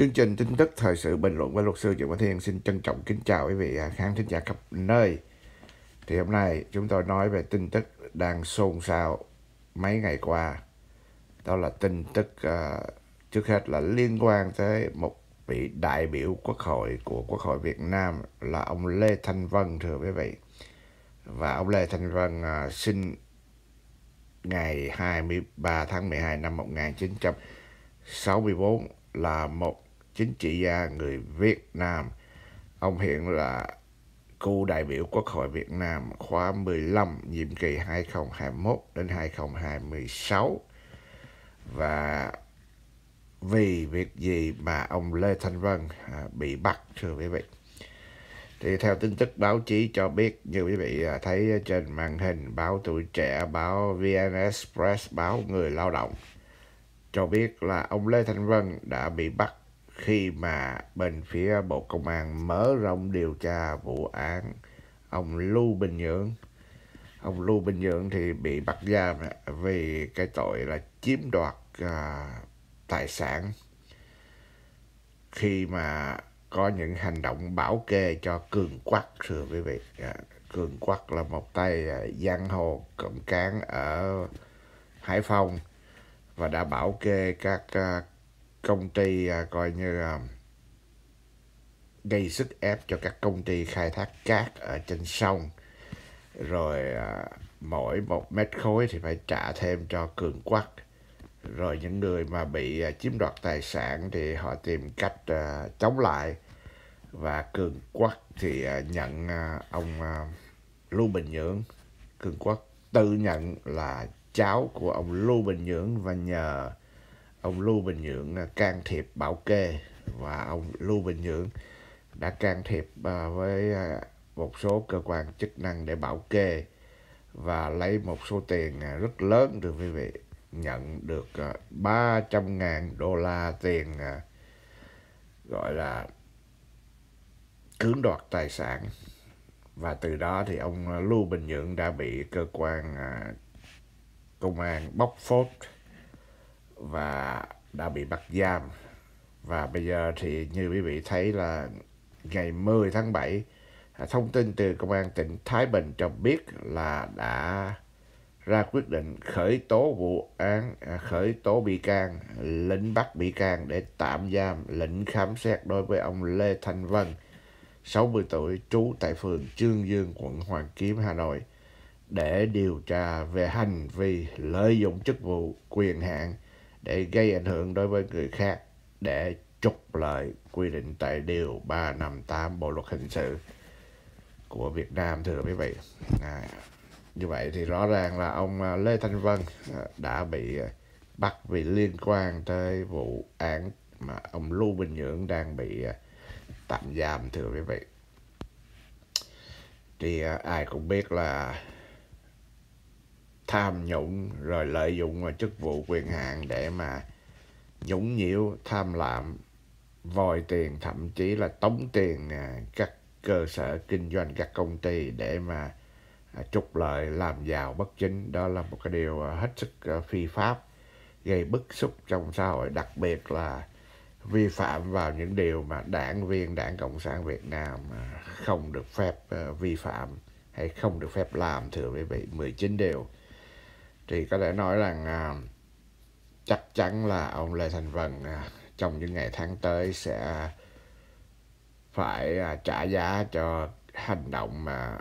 Chương trình tin tức thời sự bình luận với luật sư Trịnh Quốc Thiên xin trân trọng kính chào quý vị khán thính giả khắp nơi. Thì hôm nay chúng tôi nói về tin tức đang xôn xao mấy ngày qua. Đó là tin tức trước hết là liên quan tới một vị đại biểu Quốc hội của Quốc hội Việt Nam là ông Lê Thanh Vân, thưa quý vị. Và ông Lê Thanh Vân sinh ngày 23 tháng 12 năm 1964, là một chính trị gia người Việt Nam. Ông hiện là cựu đại biểu Quốc hội Việt Nam khóa 15, nhiệm kỳ 2021 đến 2026. Và vì việc gì mà ông Lê Thanh Vân bị bắt, thưa quý vị? Thì theo tin tức báo chí cho biết, như quý vị thấy trên màn hình, báo Tuổi Trẻ, báo VN Express, báo Người Lao Động cho biết là ông Lê Thanh Vân đã bị bắt khi mà bên phía Bộ Công an mở rộng điều tra vụ án ông Lưu Bình Nhượng. Ông Lưu Bình Nhượng thì bị bắt giam vì cái tội là chiếm đoạt tài sản khi mà có những hành động bảo kê cho Cường Quắc, thưa quý vị. Cường Quắc là một tay giang hồ cộng cán ở Hải Phòng và đã bảo kê các công ty coi như gây sức ép cho các công ty khai thác cát ở trên sông. Rồi mỗi 1 mét khối thì phải trả thêm cho Cường Quắc. Rồi những người mà bị chiếm đoạt tài sản thì họ tìm cách chống lại. Và Cường Quắc thì nhận ông Lưu Bình Nhượng. Cường Quắc tự nhận là cháu của ông Lưu Bình Nhượng và nhờ ông Lưu Bình Nhượng can thiệp bảo kê. Và ông Lưu Bình Nhượng đã can thiệp với một số cơ quan chức năng để bảo kê và lấy một số tiền rất lớn, thưa quý vị. Nhận được 300.000 đô la tiền gọi là cưỡng đoạt tài sản. Và từ đó thì ông Lưu Bình Nhượng đã bị cơ quan công an bóc phốt và đã bị bắt giam. Và bây giờ thì như quý vị thấy là ngày 10 tháng 7, thông tin từ Công an tỉnh Thái Bình cho biết là đã ra quyết định khởi tố vụ án, khởi tố bị can, lệnh bắt bị can để tạm giam, lệnh khám xét đối với ông Lê Thanh Vân, 60 tuổi, trú tại phường Chương Dương, quận Hoàn Kiếm, Hà Nội, để điều tra về hành vi lợi dụng chức vụ quyền hạn để gây ảnh hưởng đối với người khác để trục lợi quy định tại Điều 358 Bộ Luật Hình Sự của Việt Nam, thưa quý vị. Như vậy thì rõ ràng là ông Lê Thanh Vân đã bị bắt vì liên quan tới vụ án mà ông Lưu Bình Nhượng đang bị tạm giam, thưa quý vị. Thì ai cũng biết là tham nhũng rồi lợi dụng vào chức vụ quyền hạn để mà nhũng nhiễu, tham lam, vòi tiền, thậm chí là tống tiền các cơ sở kinh doanh, các công ty để mà trục lợi, làm giàu bất chính. Đó là một cái điều hết sức phi pháp, gây bức xúc trong xã hội, đặc biệt là vi phạm vào những điều mà đảng viên Đảng Cộng sản Việt Nam không được phép vi phạm hay không được phép làm, thưa quý vị. 19 điều. Thì có thể nói rằng chắc chắn là ông Lê Thanh Vân trong những ngày tháng tới sẽ phải trả giá cho hành động mà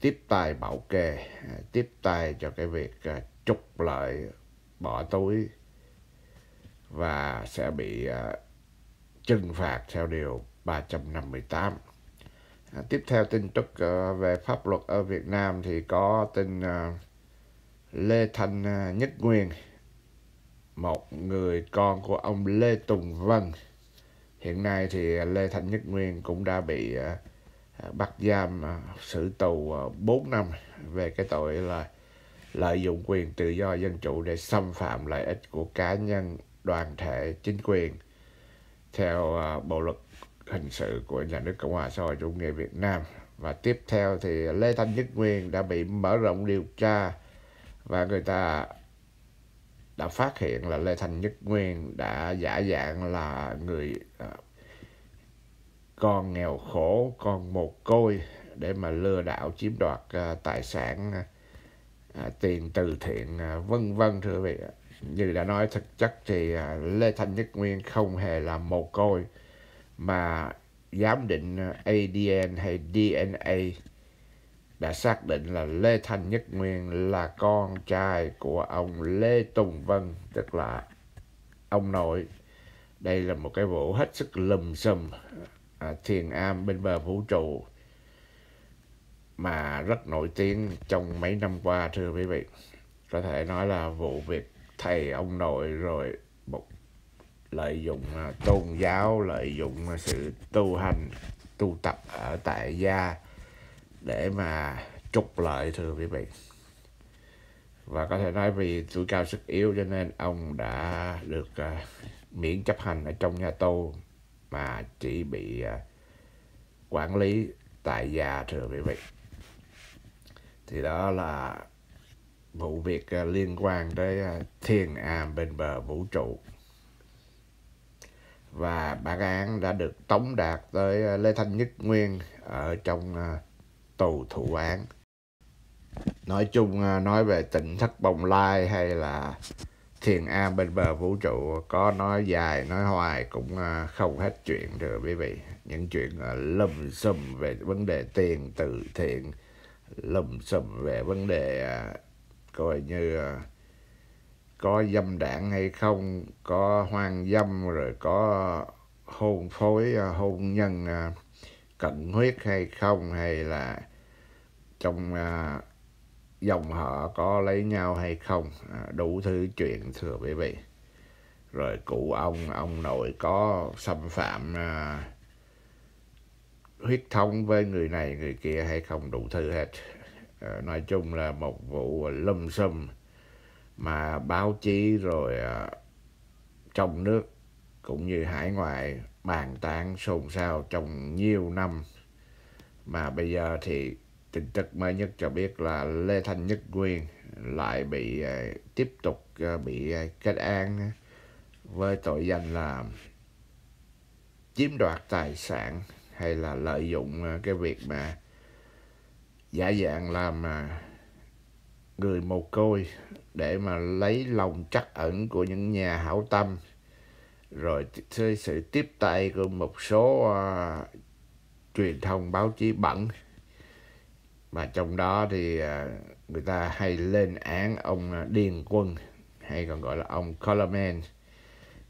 tiếp tay bảo kê, tiếp tay cho cái việc trục lợi, bỏ túi, và sẽ bị trừng phạt theo Điều 358. Tiếp theo tin tức về pháp luật ở Việt Nam thì có tin Lê Thanh Nhất Nguyên, một người con của ông Lê Tùng Vân. Hiện nay thì Lê Thanh Nhất Nguyên cũng đã bị bắt giam, xử tù 4 năm về cái tội là lợi dụng quyền tự do dân chủ để xâm phạm lợi ích của cá nhân, đoàn thể, chính quyền theo Bộ Luật Hình Sự của Nhà nước Cộng hòa xã hội chủ nghĩa Việt Nam. Và tiếp theo thì Lê Thanh Nhất Nguyên đã bị mở rộng điều tra và người ta đã phát hiện là Lê Thanh Nhất Nguyên đã giả dạng là người con nghèo khổ, con mồ côi để mà lừa đảo chiếm đoạt tài sản, tiền từ thiện, vân vân. Thưa quý vị, như đã nói, thực chất thì Lê Thanh Nhất Nguyên không hề là mồ côi, mà giám định ADN hay DNA đã xác định là Lê Thanh Nhất Nguyên là con trai của ông Lê Tùng Vân, tức là ông nội. Đây là một cái vụ hết sức lùm xùm, Thiền Am bên bờ vũ trụ mà rất nổi tiếng trong mấy năm qua, thưa quý vị. Có thể nói là vụ việc thầy ông nội rồi lợi dụng tôn giáo, lợi dụng sự tu hành, tu tập ở tại gia để mà trục lợi, thưa quý vị. Và có thể nói vì tuổi cao sức yếu cho nên ông đã được miễn chấp hành ở trong nhà tù mà chỉ bị quản lý tại gia, thưa quý vị. Thì đó là vụ việc liên quan tới Thiền Am bên bờ vũ trụ. Và bản án đã được tống đạt tới Lê Thanh Nhất Nguyên ở trong tù thủ án. Nói chung, nói về Tịnh Thất Bồng Lai hay là Thiền Am bên bờ vũ trụ, có nói dài nói hoài cũng không hết chuyện, thưa quý vị. Những chuyện lùm xùm về vấn đề tiền từ thiện, lùm xùm về vấn đề coi như có dâm đảng hay không, có hoang dâm, rồi có hôn phối, hôn nhân cận huyết hay không, hay là trong dòng họ có lấy nhau hay không, đủ thứ chuyện, thưa quý vị. Rồi cụ ông nội có xâm phạm huyết thống với người này người kia hay không, đủ thứ hết. Nói chung là một vụ lùm xùm mà báo chí rồi trong nước cũng như hải ngoại bàn tán xôn xao trong nhiều năm. Mà bây giờ thì tin tức mới nhất cho biết là Lê Thanh Nhất Nguyên lại bị tiếp tục bị kết án với tội danh là chiếm đoạt tài sản hay là lợi dụng cái việc mà giả dạng làm người mồ côi để mà lấy lòng trắc ẩn của những nhà hảo tâm, rồi sự tiếp tay của một số truyền thông báo chí bẩn. Mà trong đó thì người ta hay lên án ông Điền Quân, hay còn gọi là ông Colman,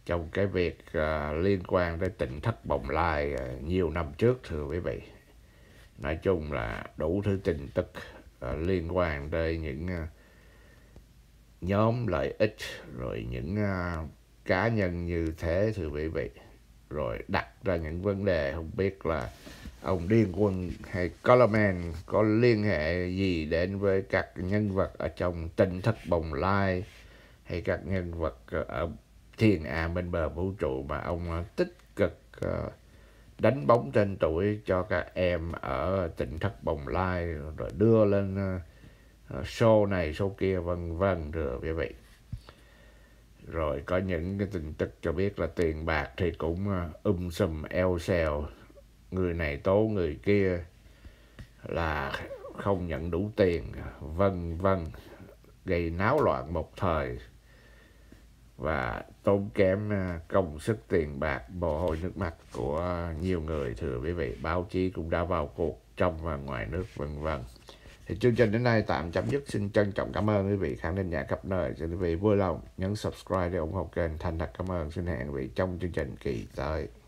trong cái việc liên quan tới Tịnh Thất Bồng Lai nhiều năm trước, thưa quý vị. Nói chung là đủ thứ tin tức liên quan tới những nhóm lợi ích, rồi những cá nhân như thế, thưa quý vị. Rồi đặt ra những vấn đề không biết là ông Điền Quân hay Colman có liên hệ gì đến với các nhân vật ở trong Tịnh Thất Bồng Lai hay các nhân vật ở Thiền Am bên bờ vũ trụ mà ông tích cực đánh bóng tên tuổi cho các em ở Tịnh Thất Bồng Lai, rồi đưa lên show này show kia, vân vân, thưa quý vị. Rồi có những cái tin tức cho biết là tiền bạc thì cũng sùm eo xèo, người này tố người kia là không nhận đủ tiền, vân vân, gây náo loạn một thời và tốn kém công sức, tiền bạc, mồ hôi nước mắt của nhiều người, thưa quý vị. Báo chí cũng đã vào cuộc trong và ngoài nước, vân vân. Thì chương trình đến đây tạm chấm dứt. Xin trân trọng cảm ơn quý vị khán thính giả khắp nơi. Xin quý vị vui lòng nhấn subscribe để ủng hộ kênh. Thành thật cảm ơn. Xin hẹn quý vị trong chương trình kỳ tới.